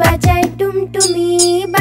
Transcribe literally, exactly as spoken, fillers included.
बजाए टुमटुमी।